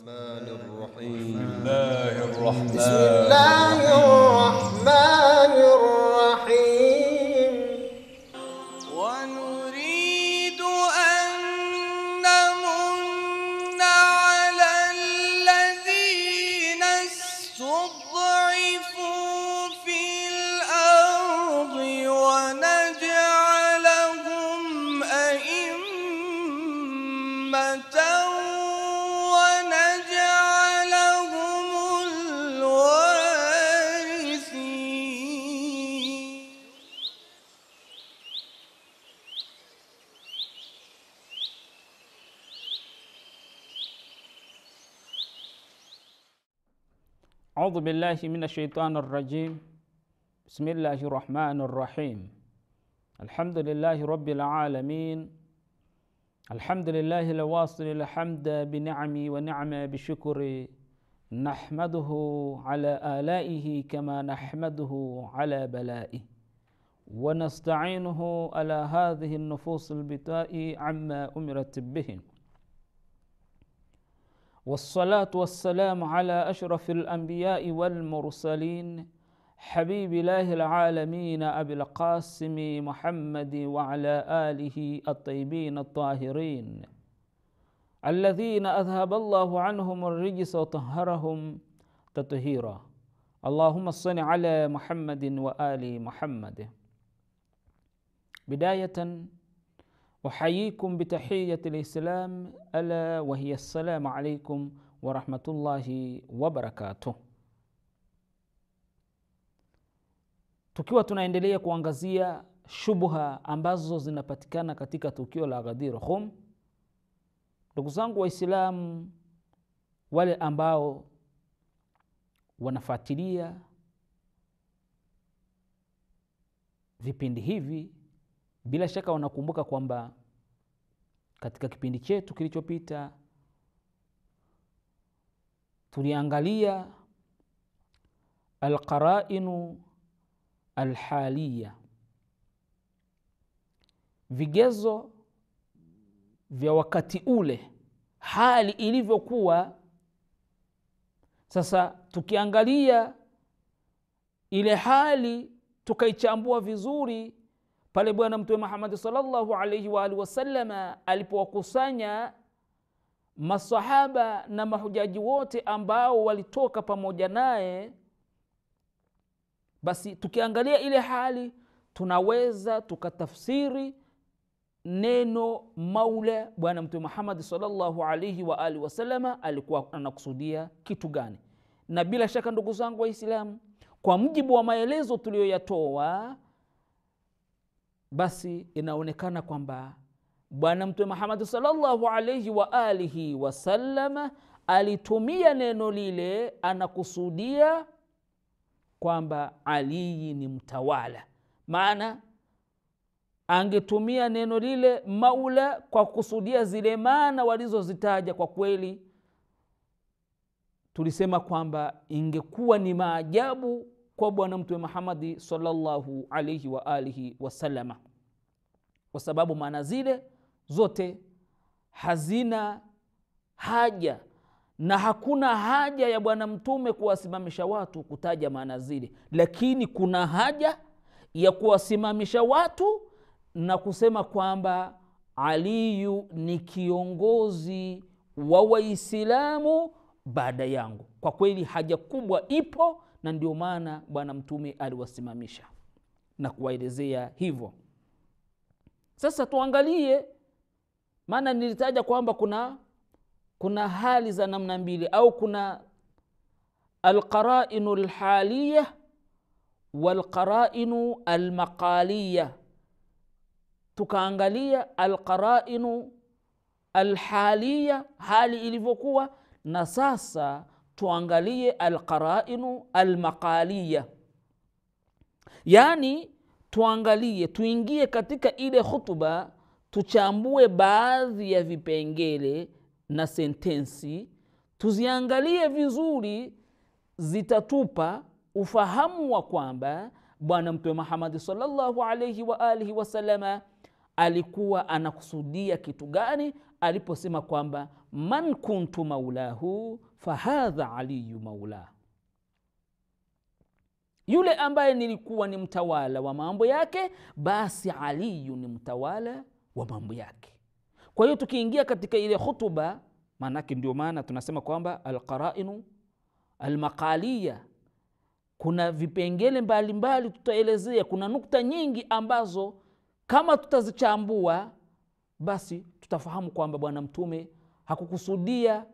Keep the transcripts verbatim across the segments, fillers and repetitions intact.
الرحمن الرحيم بسم الله الرحمن الرحيم ونريد أن نمن على الذين استضعفوا في الأرض ونجعلهم أئمة أعوذ بالله من الشيطان الرجيم بسم الله الرحمن الرحيم الحمد لله رب العالمين الحمد لله الواصل الحمد بنعمه ونعمه بشكره نحمده على آلائه كما نحمده على بلائه ونستعينه على هذه النفوس البتاء عما أمرت به والصلاة والسلام على أشرف الأنبياء والمرسلين حبيب الله العالمين أبي القاسم محمد وعلى آله الطيبين الطاهرين الذين أذهب الله عنهم الرجس وطهرهم تطهيرا اللهم صل على محمد وآل محمد بداية أحييكم بتحية الإسلام ألا وهي السلام عليكم ورحمة الله وبركاته. Tukiwa tunaendelea kuangazia shubha ambazo zinapatikana katika tukio la Ghadir Khum. Ndugu zangu Waislamu, wale ambao wanafuatilia vipindi hivi bila shaka wanakumbuka kwamba katika kipindi chetu kilichopita tuliangalia alqarainu alhalia, vigezo vya wakati ule, hali ilivyokuwa. Sasa tukiangalia ile hali tukaichambua vizuri pale Bwana Mtume Muhammad sallallahu alayhi wa alihi wasallama alipowakusanya masahaba na mahujaji wote ambao walitoka pamoja naye, basi tukiangalia ile hali tunaweza tukatafsiri neno Maula, Bwana Mtume Muhammad sallallahu alayhi wa alihi wasallama alikuwa anakusudia kitu gani. Na bila shaka ndugu zangu Waislamu, kwa mujibu wa maelezo tuliyoyatoa, basi inaonekana kwamba Bwana Mtume Muhammad sallallahu alayhi wa alihi wasallam alitumia neno lile, anakusudia kwamba Ali ni mtawala. Maana angetumia neno lile Maula kwa kusudia zile maana walizozitaja, kwa kweli tulisema kwamba ingekuwa ni maajabu kwa Bwana Mtume Muhammad sallallahu alayhi wa alihi wasallama, kwa sababu maana zile zote hazina haja na hakuna haja ya Bwana Mtume kuwasimamisha watu kutaja maana zile, lakini kuna haja ya kuwasimamisha watu na kusema kwamba Ali ni kiongozi wa Waislamu baada yangu. Kwa kweli haja kubwa ipo, na ndio maana Bwana Mtume aliwasimamisha na kuwaelezea hivyo. Sasa tuangalie, maana nilitaja kwamba kuna kuna hali za namna mbili, au kuna alqarainu alhaliyah walqarainu almaqaliyah. Tukaangalia alqarainu alhaliyah, hali ilivyokuwa, na sasa tuangalie alqarainu almaqaliya, yani tuangalie, tuingie katika ile hutuba, tuchambue baadhi ya vipengele na sentensi, tuziangalie vizuri, zitatupa ufahamu wa kwamba Bwana Mtume Muhammad sallallahu alayhi wa alihi wasallama alikuwa anakusudia kitu gani aliposema kwamba man kuntu maulahu fahadha aliyu maula, yule ambaye nilikuwa ni mtawala wa mambo yake, basi aliyu ni mtawala wa mambo yake. Kwa hiyo tukiingia katika ile hutuba, maanake ndio maana tunasema kwamba alqarainu almaqaliya, kuna vipengele mbalimbali tutaelezea, kuna nukta nyingi ambazo kama tutazichambua basi tutafahamu kwamba Bwana Mtume hakukusudia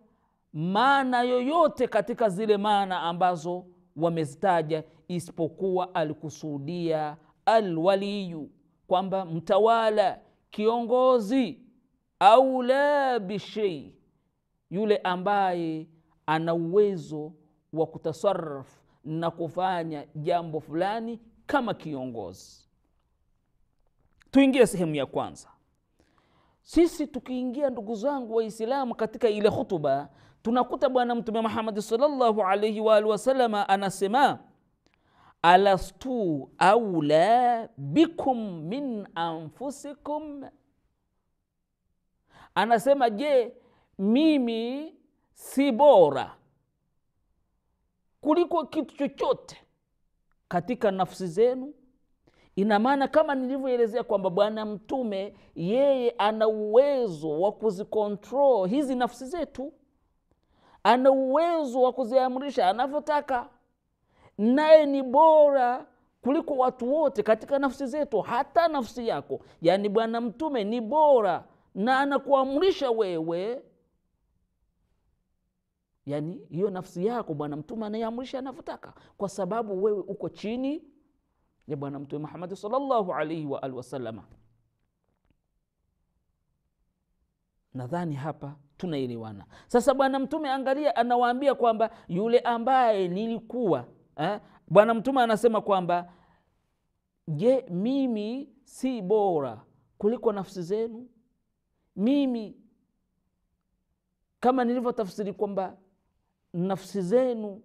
maana yoyote katika zile maana ambazo wamezitaja, isipokuwa alikusudia alwaliyu, kwamba mtawala, kiongozi, aula bishai, yule ambaye ana uwezo wa kutasarruf na kufanya jambo fulani kama kiongozi. Tuingie sehemu ya kwanza. Sisi tukiingia, ndugu zangu Waislamu, katika ile hutuba, tunakuta Bwana Mtume Muhammad sallallahu alayhi wa alihi wasallam anasema alastu awla bikum min anfusikum, anasema je, mimi si bora kuliko kitu chochote katika nafsi zenu? Ina maana kama nilivyoelezea kwamba Bwana Mtume yeye ana uwezo wa kuzicontrol hizi nafsi zetu, ana uwezo wa kuziamrisha anavyotaka, naye ni bora kuliko watu wote katika nafsi zetu, hata nafsi yako. Yaani Bwana Mtume ni bora na anakuamrisha wewe, yaani hiyo nafsi yako Bwana Mtume anaiamrisha anavyotaka, kwa sababu wewe uko chini ya Bwana Mtume Muhammad sallallahu alaihi wa alihi wasallam. Nadhani hapa tunaelewana. Sasa Bwana Mtume, angalia, anawaambia kwamba yule ambaye nilikuwa eh? Bwana Mtume anasema kwamba je, mimi si bora kuliko nafsi zenu? Mimi kama nilivyotafsiri kwamba nafsi zenu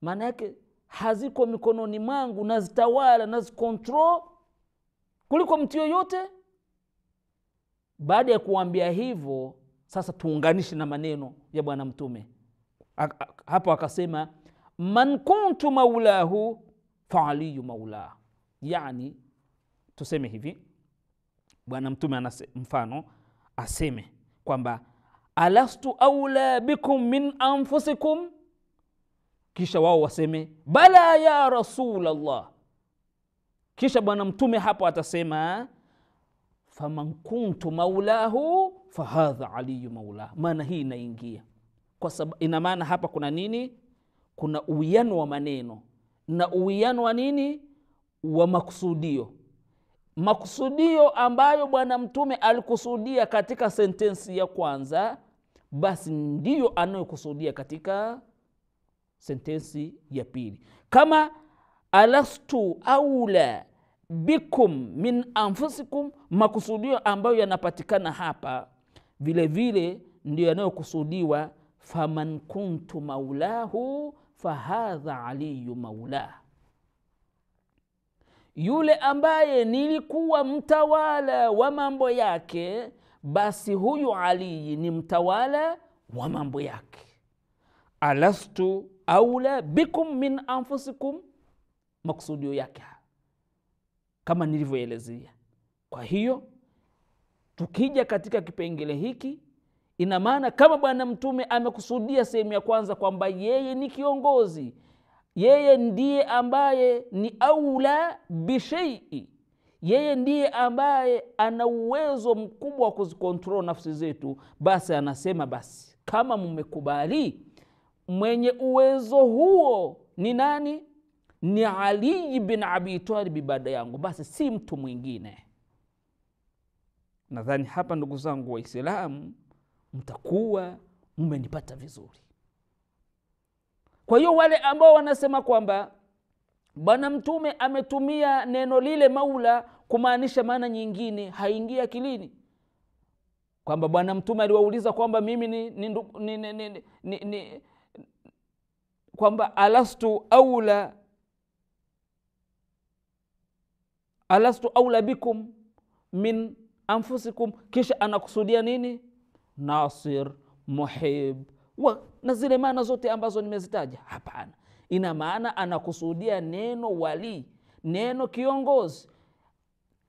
maana yake haziko mikononi mwangu, nazitawala, nazicontrol kuliko mtu yoyote. Baada ya kuambia hivyo, sasa tuunganishe na maneno ya Bwana Mtume hapo, akasema man kuntu maulahu fa aliyu maula. Yani tuseme hivi, Bwana Mtume anase, mfano aseme kwamba alastu awla bikum min anfusikum, kisha wao waseme bala ya Rasulullah, kisha Bwana Mtume hapo atasema faman kuntu maulahu fahadha aliyu maula. Maana hii inaingia, kwa sababu ina maana hapa kuna nini? Kuna uwiano wa maneno na uwiano wa nini, wa makusudio. Makusudio ambayo Bwana Mtume alikusudia katika sentensi ya kwanza, basi ndiyo anayokusudia katika sentensi ya pili. Kama alastu awla bikum min anfusikum, makusudio ambayo yanapatikana hapa vile vile ndiyo yanayokusudiwa faman kuntu maulahu fahadha aliyu maula, yule ambaye nilikuwa mtawala wa mambo yake, basi huyu Ali ni mtawala wa mambo yake. Alastu awla bikum min anfusikum, maksudio yake kama nilivyoelezea. Kwa hiyo tukija katika kipengele hiki, ina maana kama Bwana Mtume amekusudia sehemu ya kwanza kwamba yeye ni kiongozi, yeye ndiye ambaye ni aula bishai, yeye ndiye ambaye ana uwezo mkubwa wa kuzicontrol nafsi zetu, basi anasema basi kama mmekubali mwenye uwezo huo ni nani? Ni Ali ibn Abi Talib baada yangu, basi si mtu mwingine. Nadhani hapa ndugu zangu Waislamu mtakuwa mmenipata vizuri. Kwa hiyo wale ambao wanasema kwamba Bwana Mtume ametumia neno lile maula kumaanisha maana nyingine, haingia akilini. Kwamba Bwana Mtume aliwauliza kwamba mimi ni, ni, ni, ni, ni, ni, ni kwamba alastu awla alastu awla bikum min anfusikum, kisha anakusudia nini? Nasir muhib wa, na zile maana zote ambazo nimezitaja. Hapana, ina maana anakusudia neno wali, neno kiongozi.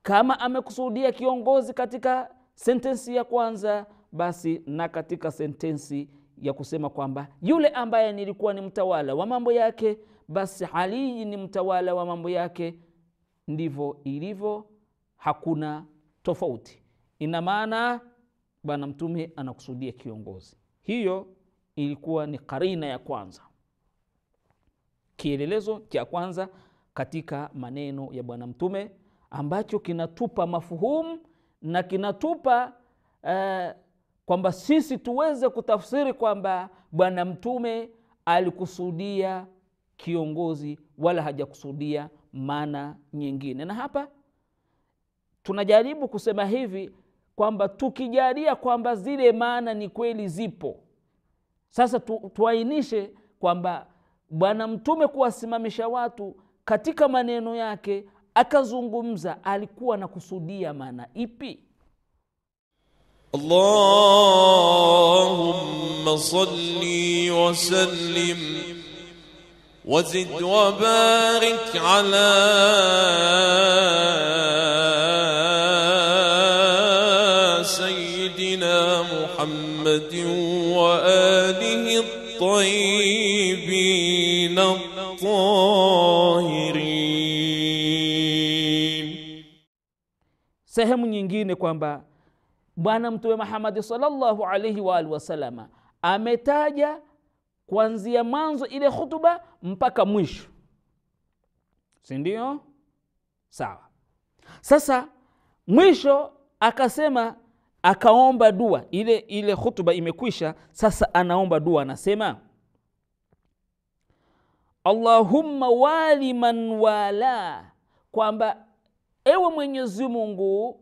Kama amekusudia kiongozi katika sentensi ya kwanza, basi na katika sentensi ya kusema kwamba yule ambaye nilikuwa ni mtawala wa mambo yake, basi Ali ni mtawala wa mambo yake, ndivyo ilivyo, hakuna tofauti. Ina maana bwana Mtume anakusudia kiongozi. Hiyo ilikuwa ni karina ya kwanza, kielelezo cha kwanza katika maneno ya bwana Mtume, ambacho kinatupa mafuhumu na kinatupa uh, kwamba sisi tuweze kutafsiri kwamba bwana Mtume alikusudia kiongozi wala hajakusudia maana nyingine. Na hapa tunajaribu kusema hivi kwamba tukijalia kwamba zile maana ni kweli zipo, sasa tu, tuainishe kwamba bwana Mtume kuwasimamisha watu katika maneno yake akazungumza, alikuwa na kusudia maana ipi? Allahumma salli wa sallim wa zid wa barik ala sayyidina Muhammadin wa alihi at-tayyibin at-tahirin. Sehemu nyingine kwamba bwana Mtume Muhammad sallallahu alaihi wa alihi wasallama ametaja kuanzia mwanzo ile hutuba mpaka mwisho, si ndio? Sawa. Sasa mwisho akasema, akaomba dua. Ile ile hutuba imekwisha, sasa anaomba dua, anasema Allahumma wali man wala, kwamba ewe Mwenyezi Mungu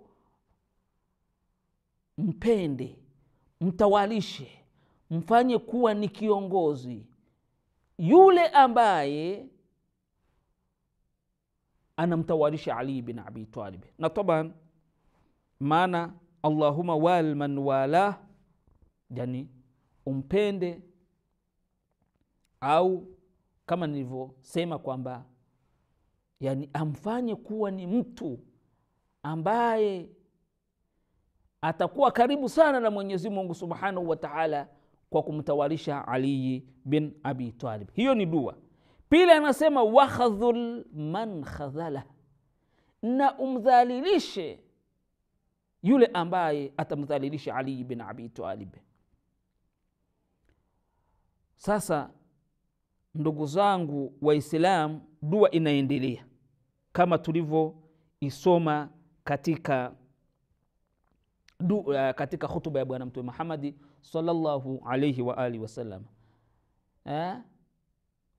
mpende, mtawalishe, mfanye kuwa ni kiongozi yule ambaye anamtawalisha Ali bin Abi Talib. Na taban maana Allahumma wal man wala, yani umpende, au kama nilivyosema kwamba yani amfanye kuwa ni mtu ambaye atakuwa karibu sana na Mwenyezi Mungu Subhanahu wa Ta'ala kwa kumtawalisha Ali bin Abi Talib. Hiyo ni dua. Pili anasema wa khadhul man khadhala, na umdhalilishe yule ambaye atamdhalilisha Ali bin Abi Talib. Sasa ndugu zangu Waislamu, dua inaendelea kama tulivyo isoma katika Du, uh, katika hutuba ya bwana Mtume Muhammad sallallahu alayhi wa alihi wasallam, eh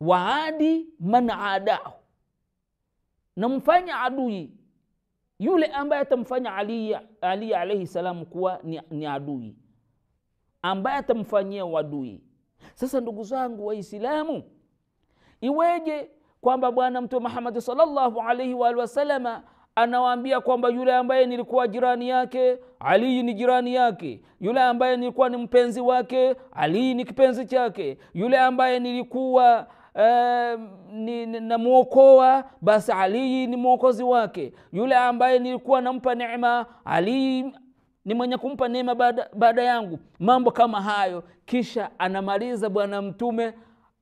waadi man aadahu, namfanya adui yule ambaye atamfanya Ali Ali alayhi salam kuwa ni, ni adui, ambaye atamfanyia wadui. Sasa ndugu zangu Waislamu, iweje kwamba bwana Mtume Muhammad sallallahu alayhi wa alihi wasallam anawaambia kwamba yule ambaye nilikuwa jirani yake, Ali ni jirani yake; yule ambaye nilikuwa ni mpenzi wake, Ali ni kipenzi chake; yule ambaye nilikuwa uh, ni, namuokoa, basi Ali ni mwokozi wake; yule ambaye nilikuwa nampa neema, Ali ni mwenye kumpa neema baada, baada yangu. Mambo kama hayo, kisha anamaliza bwana Mtume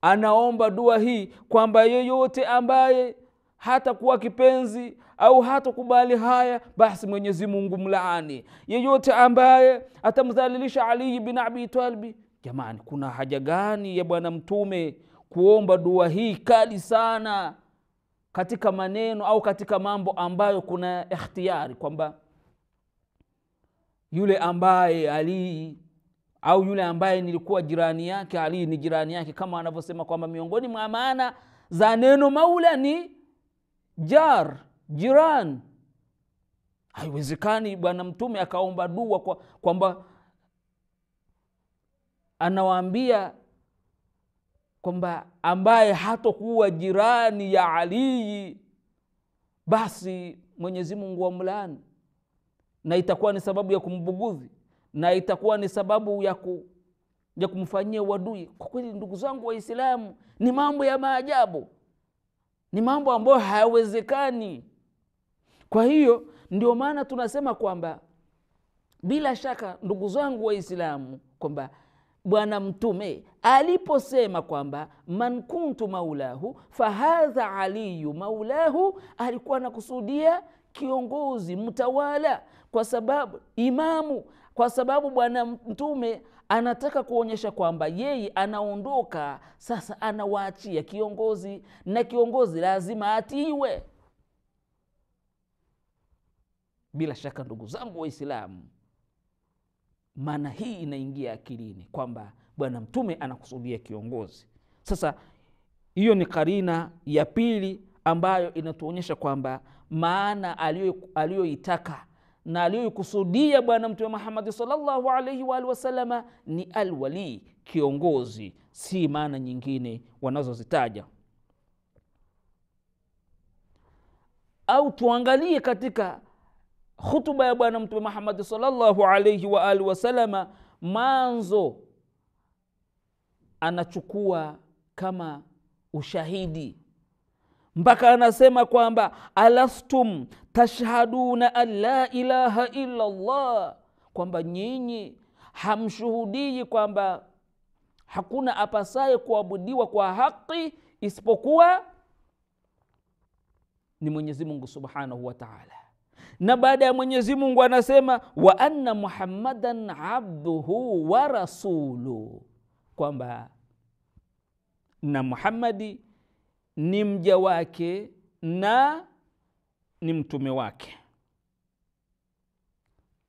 anaomba dua hii kwamba yeyote ambaye hata kuwa kipenzi au hata kubali haya, basi Mwenyezi Mungu mlaani; yeyote ambaye atamdhalilisha Ali bin Abi Talib. Jamani, kuna haja gani ya bwana Mtume kuomba dua hii kali sana katika maneno au katika mambo ambayo kuna ikhtiyari kwamba yule ambaye Ali au yule ambaye nilikuwa jirani yake, Ali ni jirani yake, kama anavyosema kwamba miongoni mwa maana za neno maula ni jar, jiran. Haiwezekani bwana Mtume akaomba dua kwa kwamba anawaambia kwamba ambaye hatakuwa jirani ya Ali, basi Mwenyezi Mungu amlaani, na itakuwa ni sababu ya kumbughudhi, na itakuwa ni sababu ya ku ya kumfanyia wadui. Kwa kweli ndugu zangu Waislamu, ni mambo ya maajabu, ni mambo ambayo hayawezekani. Kwa hiyo ndio maana tunasema kwamba bila shaka ndugu zangu Waislamu kwamba Bwana Mtume aliposema kwamba man kuntu maulahu fahadha aliyu maulahu, alikuwa anakusudia kiongozi, mtawala, kwa sababu imamu, kwa sababu Bwana Mtume anataka kuonyesha kwamba yeye anaondoka sasa, anawaachia kiongozi, na kiongozi lazima atiiwe. Bila shaka ndugu zangu Waislamu, maana hii inaingia akilini kwamba Bwana Mtume anakusudia kiongozi. Sasa hiyo ni karina ya pili ambayo inatuonyesha kwamba maana aliyoitaka na aliyokusudia Bwana Mtume Muhammad sallallahu alaihi wa alihi wasallama ni alwali, kiongozi, si maana nyingine wanazozitaja. Au tuangalie katika khutuba ya Bwana Mtume Muhammad sallallahu alayhi wa alihi wasallama, mwanzo anachukua kama ushahidi mpaka anasema kwamba alastum tashhaduna an la ilaha illa Allah, kwamba nyinyi hamshuhudii kwamba hakuna apasaye kuabudiwa kwa haki isipokuwa ni Mwenyezi Mungu Subhanahu wa Ta'ala. Na baada ya Mwenyezi Mungu anasema wa anna Muhammadan abduhu wa rasuluhu, kwamba na Muhammadi ni mja wake na ni mtume wake.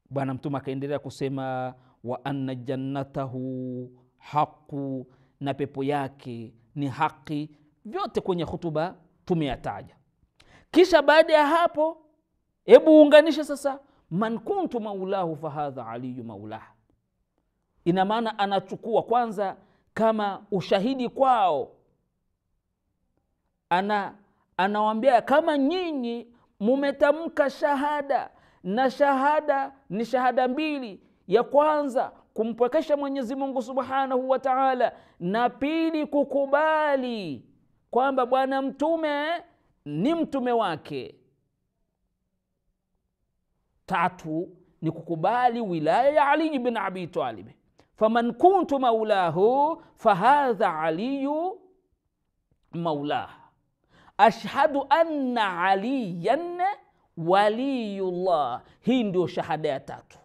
Bwana Mtume akaendelea kusema wa anna jannatahu haqu, na pepo yake ni haki. Vyote kwenye khutuba tumeyataja. Kisha baada ya hapo hebu unganisha sasa man kuntu maulahu fahadha aliyu maulah. Ina maana anachukua kwanza kama ushahidi kwao. Ana anawaambia kama nyinyi mumetamka shahada, na shahada ni shahada mbili. Ya kwanza kumpwekesha Mwenyezi Mungu Subhanahu wa Ta'ala, na pili kukubali kwamba Bwana Mtume ni mtume wake. Tatu ni kukubali wilaya ya Ali ibn Abi Talib. Faman kuntu maulahu fahadha aliyu maulah, ashhadu anna aliyan waliyullah. Hii ndio shahada ya tatu.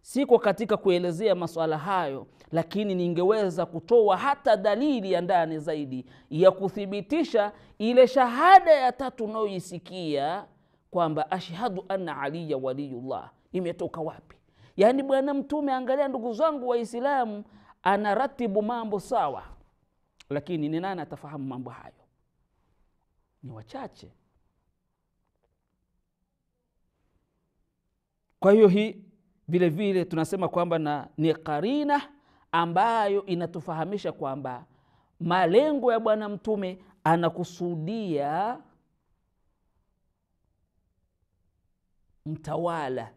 Siko katika kuelezea masuala hayo, lakini ningeweza kutoa hata dalili ya ndani zaidi ya kuthibitisha ile shahada ya tatu unayoisikia kwamba ashhadu anna aliya waliyullah imetoka wapi? Yaani Bwana Mtume, angalia ndugu zangu Waislamu, anaratibu mambo sawa, lakini ni nani atafahamu mambo hayo? Ni wachache. Kwa hiyo hii vile vile tunasema kwamba na ni karina ambayo inatufahamisha kwamba malengo ya Bwana Mtume, anakusudia mtawala.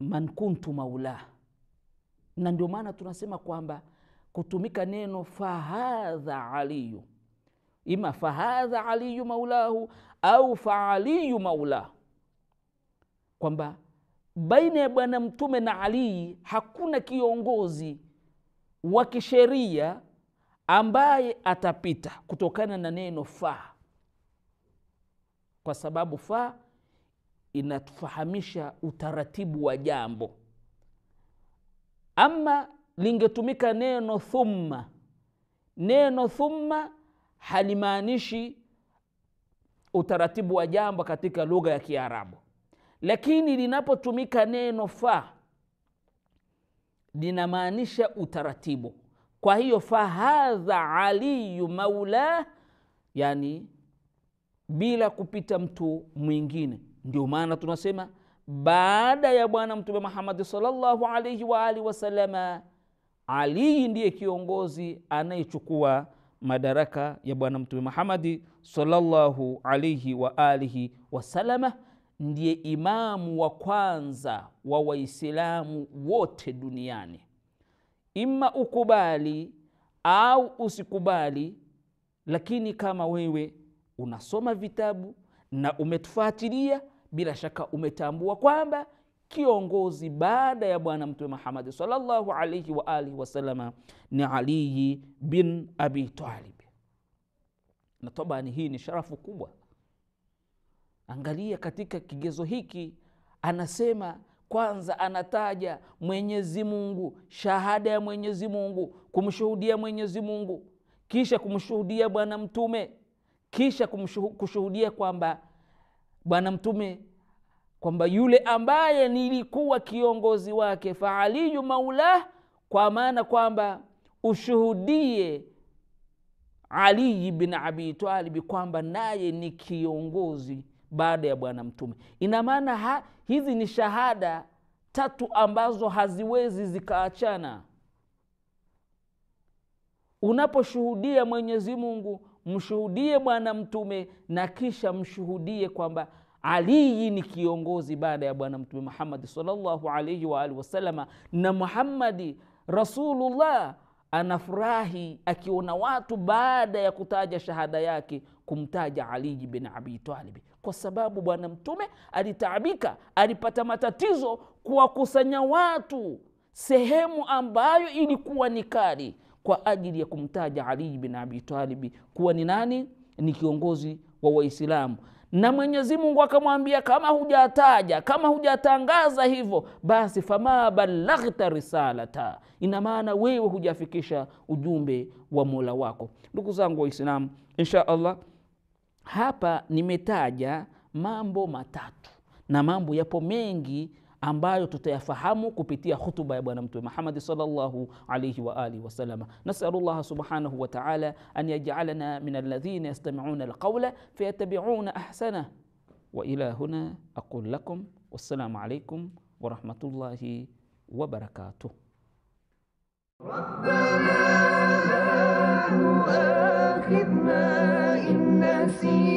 Man kuntu maula, na ndio maana tunasema kwamba kutumika neno fahadha aliyu, ima fahadha aliyu maulahu au faaliyu maula, kwamba baina ya Bwana Mtume na Ali hakuna kiongozi wa kisheria ambaye atapita kutokana na neno fa, kwa sababu fa inatufahamisha utaratibu wa jambo. Ama lingetumika neno thumma, neno thumma halimaanishi utaratibu wa jambo katika lugha ya Kiarabu, lakini linapotumika neno fa linamaanisha utaratibu. Kwa hiyo fahadha aliyu maula, yani bila kupita mtu mwingine. Ndio maana tunasema baada ya Bwana Mtume Muhammad sallallahu alaihi wa alihi wasallama, Ali ndiye kiongozi anayechukua madaraka ya Bwana Mtume Muhammad sallallahu alaihi wa alihi wasallama, ndiye imamu wa kwanza wa Waislamu wote duniani. Ima ukubali au usikubali, lakini kama wewe unasoma vitabu na umetufuatilia, bila shaka umetambua kwamba kiongozi baada ya Bwana Mtume Muhammad sallallahu alayhi wa alihi wasallama ni Ali bin Abi Talib. Na tabani hii ni sharafu kubwa. Angalia katika kigezo hiki, anasema kwanza, anataja Mwenyezi Mungu, shahada ya Mwenyezi Mungu, kumshuhudia Mwenyezi Mungu, kisha kumshuhudia Bwana Mtume, kisha kumshuhudia kwamba Bwana Mtume kwamba yule ambaye nilikuwa kiongozi wake, fa Aliyu Maula, kwa maana kwamba ushuhudie Ali ibn Abi Talib kwamba naye ni kiongozi baada ya Bwana Mtume. Ina maana hizi ni shahada tatu ambazo haziwezi zikaachana. Unaposhuhudia Mwenyezi Mungu, mshuhudie Bwana Mtume, na kisha mshuhudie kwamba Ali ni kiongozi baada ya Bwana Mtume Muhammad sallallahu alayhi wa alihi wasallama. Na Muhammad Rasulullah anafurahi akiona watu baada ya kutaja shahada yake kumtaja Ali ibn Abi Talib, kwa sababu Bwana Mtume alitaabika, alipata matatizo kuwakusanya watu sehemu ambayo ilikuwa ni kali kwa ajili ya kumtaja Ali ibn Abi Talib kuwa ni nani, ni kiongozi wa Waislamu. Na Mwenyezi Mungu akamwambia, kama hujataja, kama hujatangaza hivyo, basi fama balaghta risalata, ina maana wewe hujafikisha ujumbe wa Mola wako. Ndugu zangu Waislamu, insha Allah, hapa nimetaja mambo matatu, na mambo yapo mengi ambayo tutayafahamu kupitia hutuba ya Bwana Mtume Muhammad sallallahu alayhi wa alihi wasallam. Nasallallahu subhanahu wa ta'ala an yaj'alana min alladhina yastami'una alqawla fayattabi'una ahsana. Wa ila huna aqul lakum wassalamu alaykum wa rahmatullahi wa barakatuh. Rabbana la tu'akhidhna in nasina